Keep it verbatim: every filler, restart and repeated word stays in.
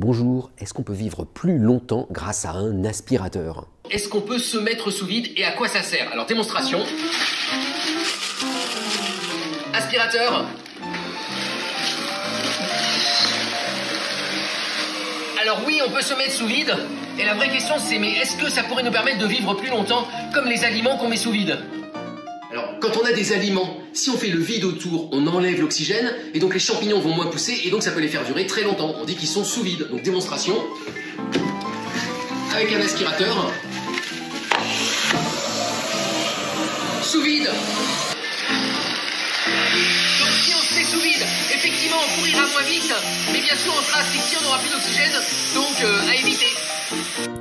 Bonjour, est-ce qu'on peut vivre plus longtemps grâce à un aspirateur? Est-ce qu'on peut se mettre sous vide et à quoi ça sert? Alors démonstration. Aspirateur. Alors oui, on peut se mettre sous vide. Et la vraie question c'est, mais est-ce que ça pourrait nous permettre de vivre plus longtemps comme les aliments qu'on met sous vide? Alors quand on a des aliments, si on fait le vide autour, on enlève l'oxygène et donc les champignons vont moins pousser et donc ça peut les faire durer très longtemps. On dit qu'ils sont sous vide. Donc démonstration avec un aspirateur. Sous vide. Donc si on se met sous vide, effectivement on pourrira moins vite, mais bien sûr on sera asphyxié, on n'aura plus d'oxygène, donc euh, à éviter.